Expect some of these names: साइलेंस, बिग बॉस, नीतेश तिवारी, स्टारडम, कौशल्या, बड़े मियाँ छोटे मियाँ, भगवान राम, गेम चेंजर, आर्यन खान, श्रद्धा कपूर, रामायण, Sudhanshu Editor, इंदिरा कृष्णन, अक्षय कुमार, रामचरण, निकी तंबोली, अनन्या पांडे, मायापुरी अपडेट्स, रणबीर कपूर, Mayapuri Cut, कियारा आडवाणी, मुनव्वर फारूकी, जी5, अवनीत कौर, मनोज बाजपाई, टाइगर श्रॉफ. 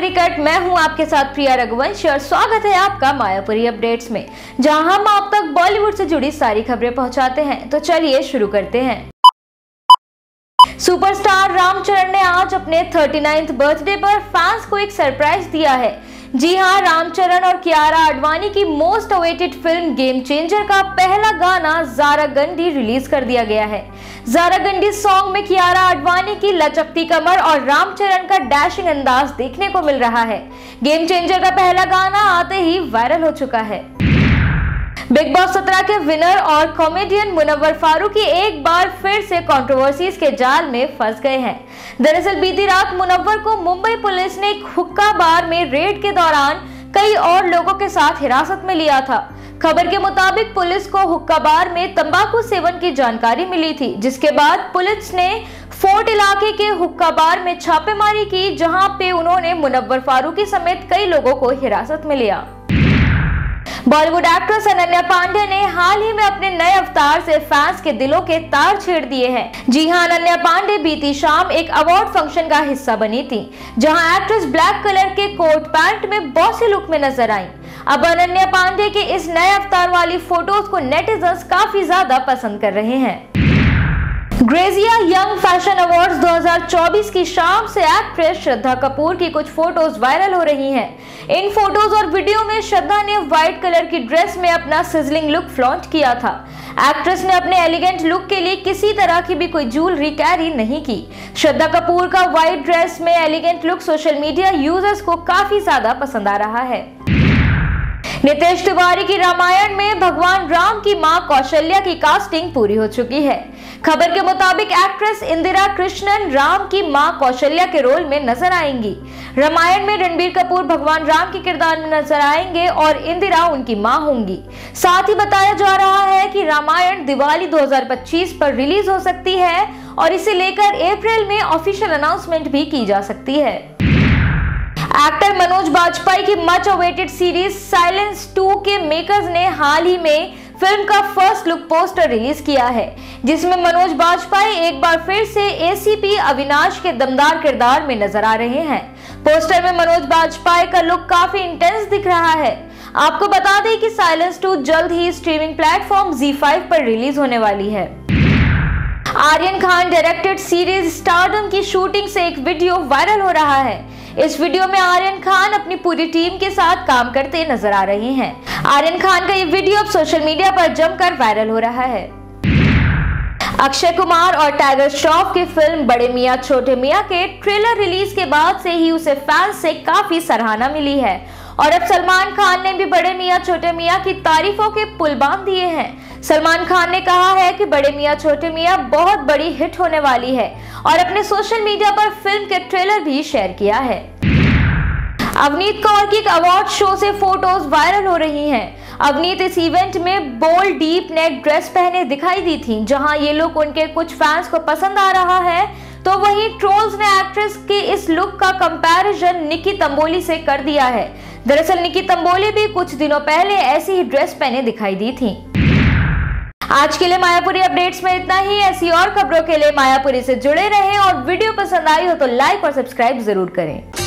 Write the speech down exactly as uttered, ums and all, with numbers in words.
Mayapuri cut, मैं हूं आपके साथ प्रिया रघुवंशी और स्वागत है आपका मायापुरी अपडेट्स में, जहां हम आप तक बॉलीवुड से जुड़ी सारी खबरें पहुंचाते हैं। तो चलिए शुरू करते हैं। सुपरस्टार रामचरण ने आज अपने उनतालीसवें बर्थडे पर फैंस को एक सरप्राइज दिया है। जी हाँ, रामचरण और कियारा आडवाणी की most awaited film गेम चेंजर का पहला गाना जारा गंडी रिलीज कर दिया गया है। जारा गंडी सॉन्ग में कियारा आडवाणी की लचकती कमर और रामचरण का डैशिंग अंदाज देखने को मिल रहा है। गेम चेंजर का पहला गाना आते ही वायरल हो चुका है। बिग बॉस सत्रह के विनर और कॉमेडियन मुनव्वर फारूकी एक बार फिर से कंट्रोवर्सीज के जाल में फंस गए हैं। दरअसल बीती रात मुनव्वर को मुंबई पुलिस ने एक हुक्का बार में रेड के दौरान कई और लोगों के साथ हिरासत में लिया था। खबर के मुताबिक पुलिस को हुक्का बार में तंबाकू सेवन की जानकारी मिली थी, जिसके बाद पुलिस ने फोर्ट इलाके के हुक्का बार में छापेमारी की, जहाँ पे उन्होंने मुनव्वर फारूकी समेत कई लोगों को हिरासत में लिया। बॉलीवुड एक्ट्रेस अनन्या पांडे ने हाल ही में अपने नए अवतार से फैंस के दिलों के तार छेड़ दिए हैं। जी हां, अनन्या पांडे बीती शाम एक अवार्ड फंक्शन का हिस्सा बनी थी, जहां एक्ट्रेस ब्लैक कलर के कोट पैंट में बॉसी लुक में नजर आई। अब अनन्या पांडे के इस नए अवतार वाली फोटोज को नेटिजंस काफी ज्यादा पसंद कर रहे हैं। ग्रेजिया यंग फैशन अवार्ड्स दो हज़ार चौबीस की शाम से एक्ट्रेस श्रद्धा कपूर की कुछ फोटोज वायरल हो रही हैं। इन फोटोज और वीडियो में श्रद्धा ने व्हाइट कलर की ड्रेस में अपना सिजलिंग लुक फ्लॉन्ट किया था। एक्ट्रेस ने अपने एलिगेंट लुक के लिए किसी तरह की भी कोई ज्वेलरी कैरी नहीं की। श्रद्धा कपूर का व्हाइट ड्रेस में elegant look social media users को काफी ज्यादा पसंद आ रहा है। नीतेश तिवारी की रामायण में भगवान राम की मां कौशल्या की कास्टिंग पूरी हो चुकी है। खबर के मुताबिक एक्ट्रेस इंदिरा कृष्णन राम की मां कौशल्या के रोल में नजर आएंगी। रामायण में रणबीर कपूर भगवान राम के किरदार में नजर आएंगे और इंदिरा उनकी मां होंगी। साथ ही बताया जा रहा है कि रामायण दिवाली दो हज़ार पच्चीस पर रिलीज हो सकती है और इसे लेकर अप्रैल में ऑफिशियल अनाउंसमेंट भी की जा सकती है। एक्टर मनोज बाजपाई की much awaited series साइलेंस two के मेकर्स ने हाल ही में फिल्म का फर्स्ट लुक पोस्टर रिलीज किया है, जिसमें मनोज बाजपाई एक बार फिर से एसीपी अविनाश के दमदार किरदार में नजर आ रहे हैं। पोस्टर में मनोज बाजपाई का लुक काफी इंटेंस दिख रहा है। आपको बता दें कि साइलेंस टू जल्द ही स्ट्रीमिंग प्लेटफॉर्म जी फाइव पर रिलीज होने वाली है। आर्यन खान directed series स्टारडम की शूटिंग से एक वीडियो वायरल हो रहा है। इस वीडियो में आर्यन खान अपनी पूरी टीम के साथ काम करते नजर आ रहे हैं। आर्यन खान का ये वीडियो अब सोशल मीडिया पर जमकर वायरल हो रहा है। अक्षय कुमार और टाइगर श्रॉफ की फिल्म बड़े मियाँ छोटे मियाँ के ट्रेलर रिलीज के बाद से ही उसे फैंस से काफी सराहना मिली है और अब सलमान खान ने भी बड़े मियाँ छोटे मियाँ की तारीफों के पुल बांध दिए हैं। सलमान खान ने कहा है कि बड़े मियाँ छोटे मियाँ बहुत बड़ी हिट होने वाली है और अपने सोशल मीडिया पर फिल्म के ट्रेलर भी शेयर किया है। अवनीत कौर की एक अवार्ड शो से फोटोज वायरल हो रही हैं। अवनीत इस इवेंट में बोल्ड डीप नेक ड्रेस पहने दिखाई दी थी। जहां ये लुक उनके कुछ फैंस को पसंद आ रहा है, तो वहीं ट्रोल्स ने एक्ट्रेस के इस लुक का कंपैरिजन निकी तंबोली से कर दिया है। दरअसल निकी तंबोली भी कुछ दिनों पहले ऐसी ही ड्रेस पहने दिखाई दी थी। आज के लिए मायापुरी अपडेट्स में इतना ही। ऐसी और खबरों के लिए मायापुरी से जुड़े रहें और वीडियो पसंद आई हो तो लाइक और सब्सक्राइब जरूर करें।